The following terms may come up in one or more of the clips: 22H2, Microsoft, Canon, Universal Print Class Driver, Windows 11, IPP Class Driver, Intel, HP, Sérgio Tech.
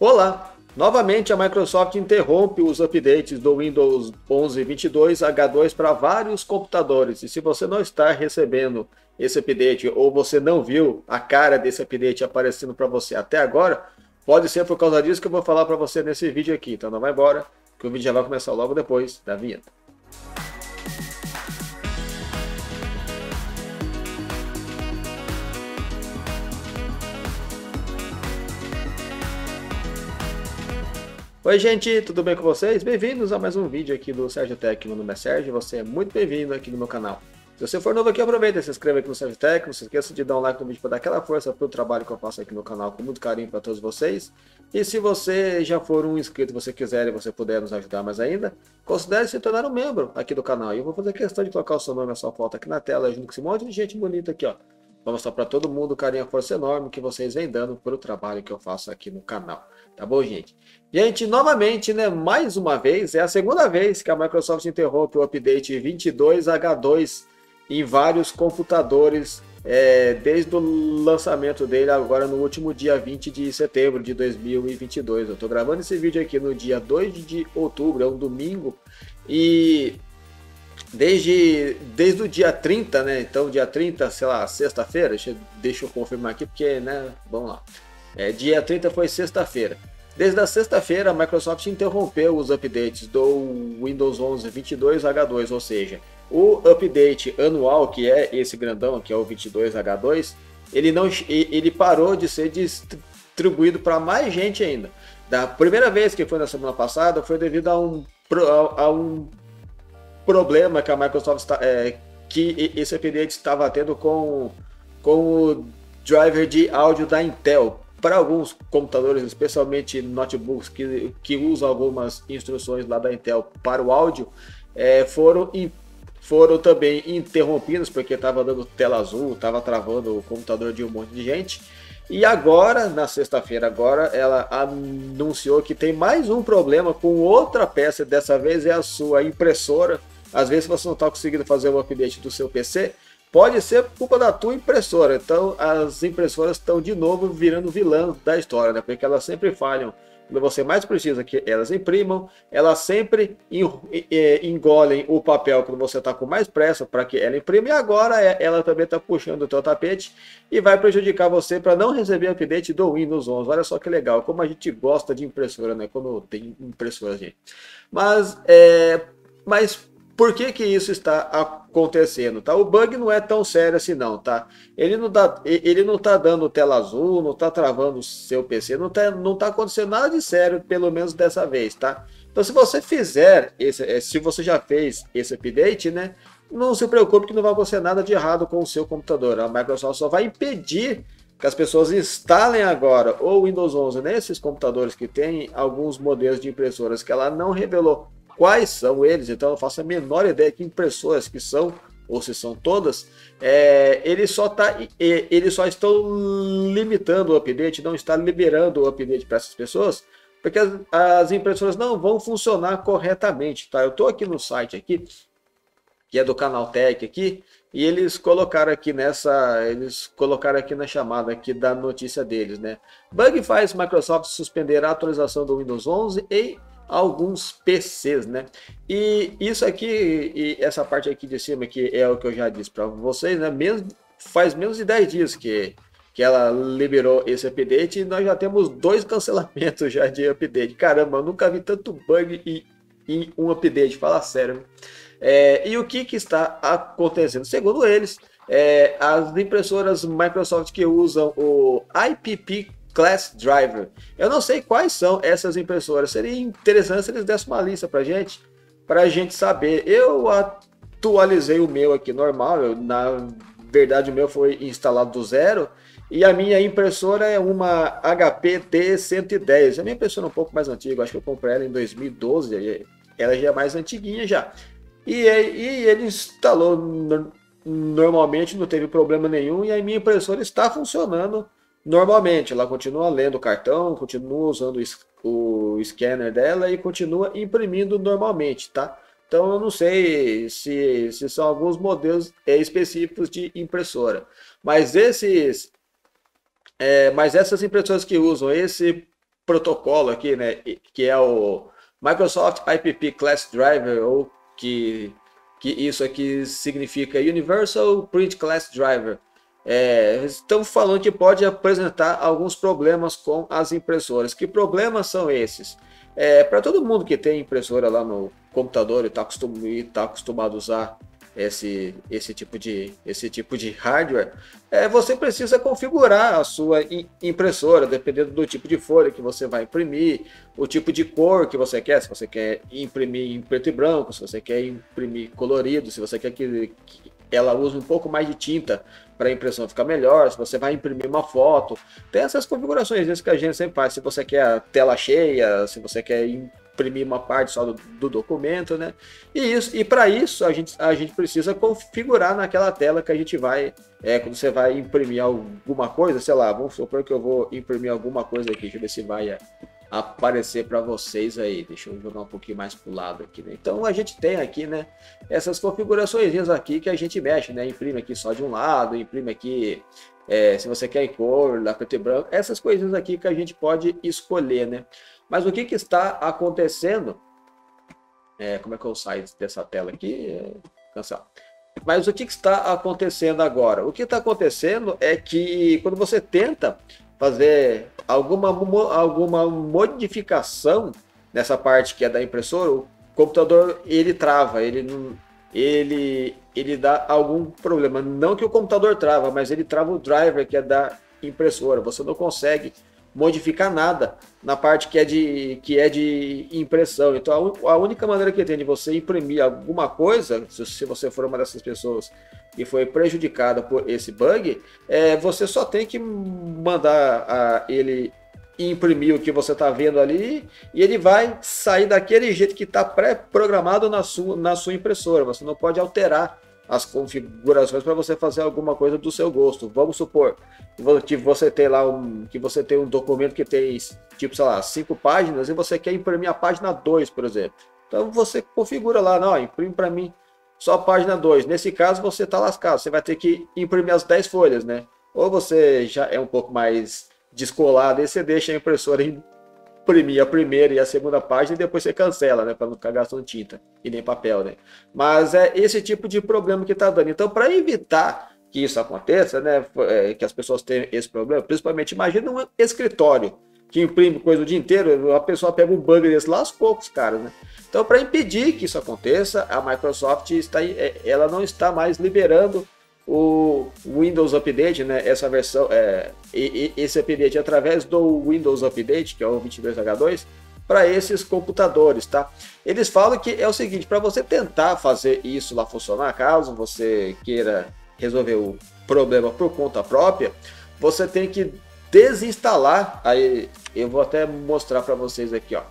Olá! Novamente a Microsoft interrompe os updates do Windows 11 22 H2 para vários computadores. E se você não está recebendo esse update ou você não viu a cara desse update aparecendo para você até agora, pode ser por causa disso que eu vou falar para você nesse vídeo aqui. Então não vai embora, que o vídeo já vai começar logo depois da vinheta. Oi gente, tudo bem com vocês? Bem-vindos a mais um vídeo aqui do Sérgio Tech. Meu nome é Sérgio e você é muito bem-vindo aqui no meu canal. Se você for novo aqui, aproveita e se inscreva aqui no Sérgio Tech. Não se esqueça de dar um like no vídeo para dar aquela força para o trabalho que eu faço aqui no canal com muito carinho para todos vocês. E se você já for um inscrito, você quiser e você puder nos ajudar mais ainda, considere se tornar um membro aqui do canal. E eu vou fazer questão de colocar o seu nome e a sua foto aqui na tela, junto com esse monte de gente bonita aqui, ó. Vou mostrar para todo mundo o carinho e a força enorme que vocês vêm dando para o trabalho que eu faço aqui no canal. Tá bom, gente? Gente, novamente, né? Mais uma vez, é a segunda vez que a Microsoft interrompe o update 22H2 em vários computadores, desde o lançamento dele agora no último dia 20 de setembro de 2022. Eu tô gravando esse vídeo aqui no dia 2 de outubro, é um domingo, e... Desde o dia 30, né? Então, dia 30, sei lá, sexta-feira, deixa eu confirmar aqui, porque, né? Vamos lá. Dia 30 foi sexta-feira. Desde a sexta-feira, a Microsoft interrompeu os updates do Windows 11 22H2, ou seja, o update anual, que é esse grandão, que é o 22H2, ele parou de ser distribuído para mais gente ainda. Da primeira vez, que foi na semana passada, foi devido a um problema que a Microsoft que esse update estava tendo com o driver de áudio da Intel para alguns computadores, especialmente notebooks que usam algumas instruções lá da Intel para o áudio, foram também interrompidos porque estava dando tela azul, estava travando o computador de um monte de gente. E agora, na sexta-feira, agora ela anunciou que tem mais um problema com outra peça, dessa vez é a sua impressora. Às vezes você não está conseguindo fazer o update do seu PC, pode ser culpa da tua impressora. Então as impressoras estão de novo virando vilã da história, né? Porque elas sempre falham. Quando você mais precisa que elas imprimam, elas sempre engolem o papel quando você está com mais pressa para que ela imprime. E agora ela também está puxando o teu tapete e vai prejudicar você para não receber update do Windows 11. Olha só que legal, como a gente gosta de impressora, né? Quando tem impressora, gente. Mas por que isso está acontecendo, tá? O bug não é tão sério assim não, tá? Ele não tá dando tela azul, não tá travando o seu PC, não tá acontecendo nada de sério, pelo menos dessa vez, tá? Então se você fizer, se você já fez esse update, né? Não se preocupe que não vai acontecer nada de errado com o seu computador. A Microsoft só vai impedir que as pessoas instalem agora o Windows 11 nesses computadores que tem alguns modelos de impressoras que ela não revelou quais são eles, então eu faço a menor ideia que impressoras que são, ou se são todas, eles só estão limitando o update, não está liberando o update para essas pessoas, porque as impressoras não vão funcionar corretamente, tá? Eu estou aqui no site aqui, que é do Canal Tech aqui, e eles colocaram aqui na chamada aqui da notícia deles, né? Bug faz Microsoft suspender a atualização do Windows 11 e alguns PCs, né? E isso aqui, e essa parte aqui de cima, que é o que eu já disse para vocês, né? Faz menos de 10 dias que ela liberou esse update e nós já temos 2 cancelamentos já de update. Caramba, eu nunca vi tanto bug em um update, fala sério. E o que está acontecendo? Segundo eles, as impressoras Microsoft que usam o IPP Class Driver. Eu não sei quais são essas impressoras. Seria interessante se eles dessem uma lista pra gente saber. Eu atualizei o meu aqui normal. Na verdade, o meu foi instalado do zero. E a minha impressora é uma HP T110. A minha impressora é um pouco mais antiga. Acho que eu comprei ela em 2012. Ela já é mais antiguinha já. E ele instalou normalmente, não teve problema nenhum. E a minha impressora está funcionando normalmente, ela continua lendo o cartão, continua usando o scanner dela e continua imprimindo normalmente, tá? Então eu não sei se são alguns modelos específicos de impressora, mas essas impressoras que usam esse protocolo aqui, né, que é o Microsoft IPP Class Driver, ou que isso aqui significa Universal Print Class Driver. Estamos falando que pode apresentar alguns problemas com as impressoras. Que problemas são esses? Para todo mundo que tem impressora lá no computador e está acostumado a usar esse tipo de hardware, você precisa configurar a sua impressora, dependendo do tipo de folha que você vai imprimir, o tipo de cor que você quer, se você quer imprimir em preto e branco, se você quer imprimir colorido, se você quer que ela use um pouco mais de tinta para a impressão ficar melhor, se você vai imprimir uma foto. Tem essas configurações, isso que a gente sempre faz, se você quer a tela cheia, se você quer imprimir uma parte só do documento, né? E para isso a gente precisa configurar naquela tela que a gente vai, quando você vai imprimir alguma coisa, sei lá, vamos supor que eu vou imprimir alguma coisa aqui, deixa eu ver se vai aparecer para vocês aí, deixa eu jogar um pouquinho mais para o lado aqui, né? Então a gente tem aqui, né, essas configurações aqui que a gente mexe, né? Imprime aqui só de um lado, imprime aqui, se você quer em cor, lá preto e branco, essas coisinhas aqui que a gente pode escolher, né? Mas o que está acontecendo? Como é que eu saio dessa tela aqui? Cancela. Mas o que está acontecendo agora? O que está acontecendo é que quando você tenta fazer alguma modificação nessa parte que é da impressora, o computador ele trava, ele dá algum problema. Não que o computador trava, mas ele trava o driver que é da impressora. Você não consegue modificar nada na parte que é de impressão. Então a única maneira que tem de você imprimir alguma coisa, se você for uma dessas pessoas que foi prejudicada por esse bug, você só tem que mandar ele imprimir o que você está vendo ali, e ele vai sair daquele jeito que está pré-programado na sua impressora. Você não pode alterar as configurações para você fazer alguma coisa do seu gosto. Vamos supor que você tem lá um documento que tem, tipo, sei lá, 5 páginas, e você quer imprimir a página 2, por exemplo. Então você configura lá, não, imprime para mim só a página 2. Nesse caso você está lascado, você vai ter que imprimir as 10 folhas, né? Ou você já é um pouco mais descolado e você deixa a impressora imprimir a primeira e a segunda página e depois você cancela, né, para não ficar gastando tinta e nem papel, né? Mas é esse tipo de problema que está dando. Então, para evitar que isso aconteça, né, que as pessoas tenham esse problema, principalmente, imagina um escritório que imprime coisa o dia inteiro, a pessoa pega um bug desse lá aos poucos, cara, né? Então, para impedir que isso aconteça, a Microsoft ela não está mais liberando o Windows Update, né? Essa versão, esse update através do Windows Update, que é o 22H2, para esses computadores, tá? Eles falam que é o seguinte: para você tentar fazer isso lá funcionar, caso você queira resolver o problema por conta própria, você tem que desinstalar. Aí eu vou até mostrar para vocês aqui, ó.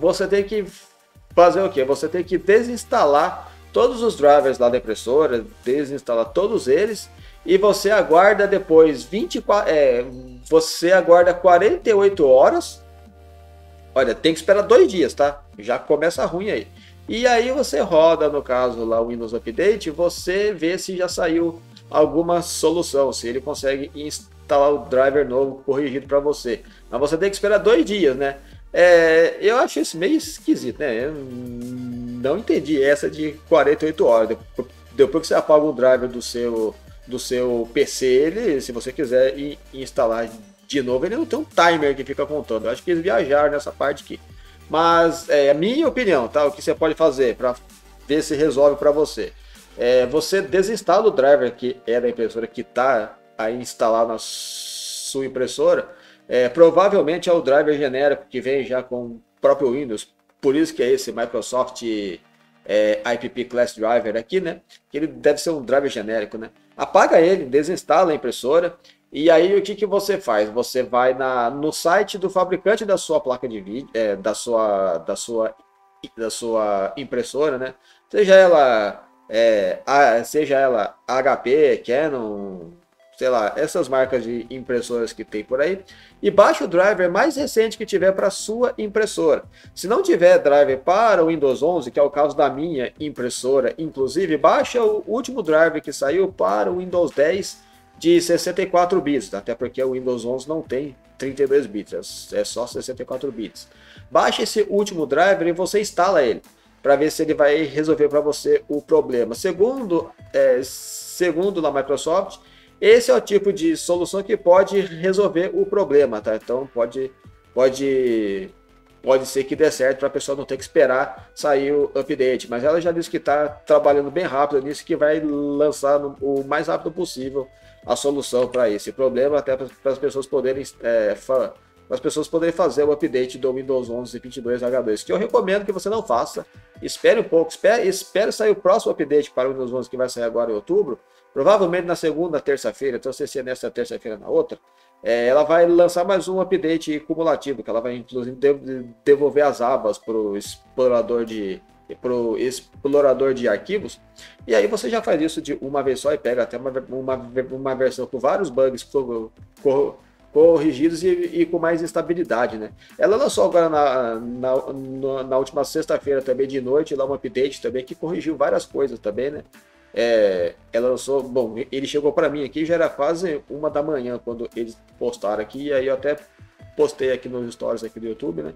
Você tem que fazer o que? Você tem que desinstalar todos os drivers lá da impressora, desinstala todos eles, e você aguarda depois 48 horas. Olha, tem que esperar 2 dias, tá? Já começa ruim aí. E aí você roda, no caso lá o Windows Update, você vê se já saiu alguma solução, se ele consegue instalar o driver novo corrigido para você. Mas você tem que esperar 2 dias, né? Eu acho isso meio esquisito, né? Eu não entendi essa de 48 horas. Depois que você apaga o driver do seu PC, se você quiser instalar de novo, ele não tem um timer que fica contando. Eu acho que eles viajaram nessa parte aqui. Mas é a minha opinião, tá? O que você pode fazer para ver se resolve para você. Você desinstala o driver que é da impressora, que está a instalar na sua impressora. Provavelmente é o driver genérico que vem já com o próprio Windows, por isso que é esse Microsoft IPP Class Driver aqui, né? Ele deve ser um driver genérico, né? Apaga ele, desinstala a impressora, e aí o que você faz? Você vai no site do fabricante da sua placa de vídeo, da sua impressora, né? Seja ela HP, Canon, sei lá, essas marcas de impressoras que tem por aí, e baixa o driver mais recente que tiver para sua impressora. Se não tiver driver para o Windows 11, que é o caso da minha impressora, inclusive, baixa o último driver que saiu para o Windows 10 de 64 bits, até porque o Windows 11 não tem 32 bits, é só 64 bits. Baixe esse último driver e você instala ele, para ver se ele vai resolver para você o problema. Segundo a Microsoft, esse é o tipo de solução que pode resolver o problema, tá? Então pode ser que dê certo para a pessoa não ter que esperar sair o update, mas ela já disse que está trabalhando bem rápido nisso, que vai lançar o mais rápido possível a solução para esse problema, até para as pessoas poderem fazer o update do Windows 11 e 22H2, que eu recomendo que você não faça. Espere um pouco, espere sair o próximo update para o Windows 11, que vai sair agora em outubro, provavelmente na segunda, terça-feira, então se é nesta terça-feira na outra, ela vai lançar mais um update cumulativo, que ela vai inclusive devolver as abas para o explorador de arquivos, e aí você já faz isso de uma vez só e pega até uma versão com vários bugs corrigidos e com mais estabilidade, né? Ela lançou agora na última sexta-feira também de noite lá um update também que corrigiu várias coisas também, né? Ela lançou, bom, ele chegou para mim aqui, já era quase 1 da manhã quando eles postaram aqui, e aí eu até postei aqui nos stories aqui do YouTube, né?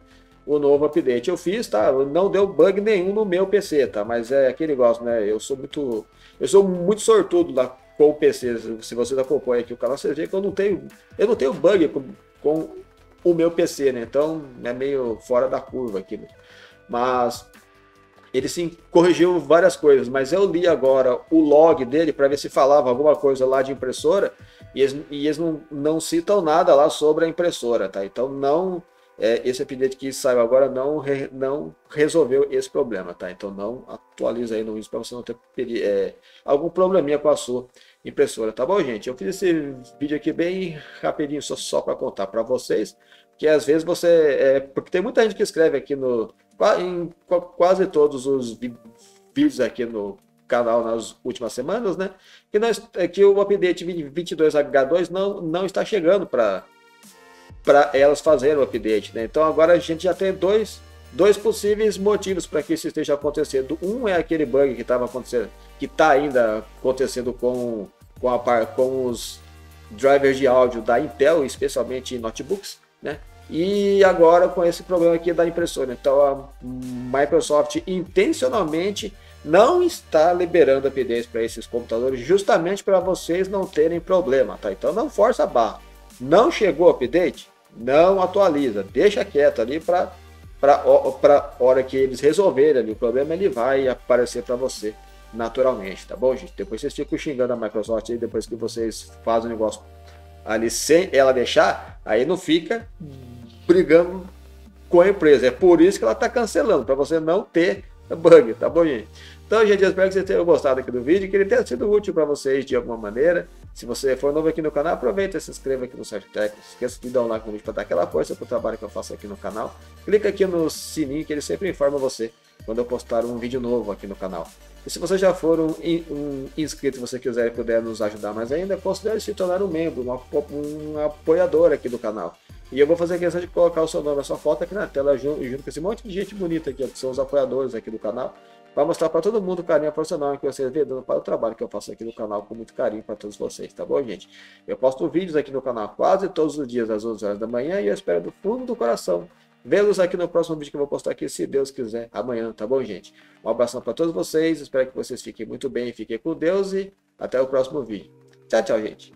O novo update eu fiz, tá? Não deu bug nenhum no meu PC, tá? Mas é aquele negócio, né? Eu sou muito sortudo lá com o PC. Se vocês acompanham aqui o canal, você vê que eu não tenho bug com o meu PC, né? Então é meio fora da curva aqui, né? Mas ele sim corrigiu várias coisas, mas eu li agora o log dele para ver se falava alguma coisa lá de impressora, e eles não citam nada lá sobre a impressora, tá? Então esse update que saiu agora não resolveu esse problema, tá? Então não atualiza aí no Windows para você não ter algum probleminha com a sua impressora, tá bom, gente? Eu fiz esse vídeo aqui bem rapidinho, só para contar para vocês, que às vezes porque tem muita gente que escreve aqui em quase todos os vídeos aqui no canal nas últimas semanas, né? Que o update 22H2 não está chegando para elas fazerem o update, né? Então agora a gente já tem dois possíveis motivos para que isso esteja acontecendo. Um é aquele bug que estava acontecendo, que está ainda acontecendo com os drivers de áudio da Intel, especialmente em notebooks, né? E agora com esse problema aqui da impressora. Então a Microsoft intencionalmente não está liberando updates para esses computadores, justamente para vocês não terem problema, tá? Então não força a barra. Não chegou o update? Não atualiza, deixa quieto ali para hora que eles resolverem ali o problema, ele vai aparecer para você naturalmente, tá bom, gente? Depois vocês ficam xingando a Microsoft aí, depois que vocês fazem o negócio ali sem ela deixar, aí não fica brigando com a empresa. É por isso que ela tá cancelando, para você não ter bug, tá bom, gente? Então, gente, eu espero que vocês tenham gostado aqui do vídeo, que ele tenha sido útil para vocês de alguma maneira. Se você for novo aqui no canal, aproveita e se inscreva aqui no Sérgio Tech. Não esqueça de dar um like no vídeo para dar aquela força para o trabalho que eu faço aqui no canal. Clica aqui no sininho que ele sempre informa você quando eu postar um vídeo novo aqui no canal. E se você já for um inscrito e você quiser e puder nos ajudar mais ainda, considere se tornar um membro, um apoiador aqui do canal. E eu vou fazer questão de colocar o seu nome, a sua foto aqui na tela, junto com esse monte de gente bonita aqui, que são os apoiadores aqui do canal. Vai mostrar para todo mundo o carinho profissional que vocês vêm dando para o trabalho que eu faço aqui no canal com muito carinho para todos vocês, tá bom, gente? Eu posto vídeos aqui no canal quase todos os dias às 11 horas da manhã e eu espero do fundo do coração vê-los aqui no próximo vídeo que eu vou postar aqui, se Deus quiser, amanhã, tá bom, gente? Um abração para todos vocês, espero que vocês fiquem muito bem, fiquem com Deus e até o próximo vídeo. Tchau, tchau, gente!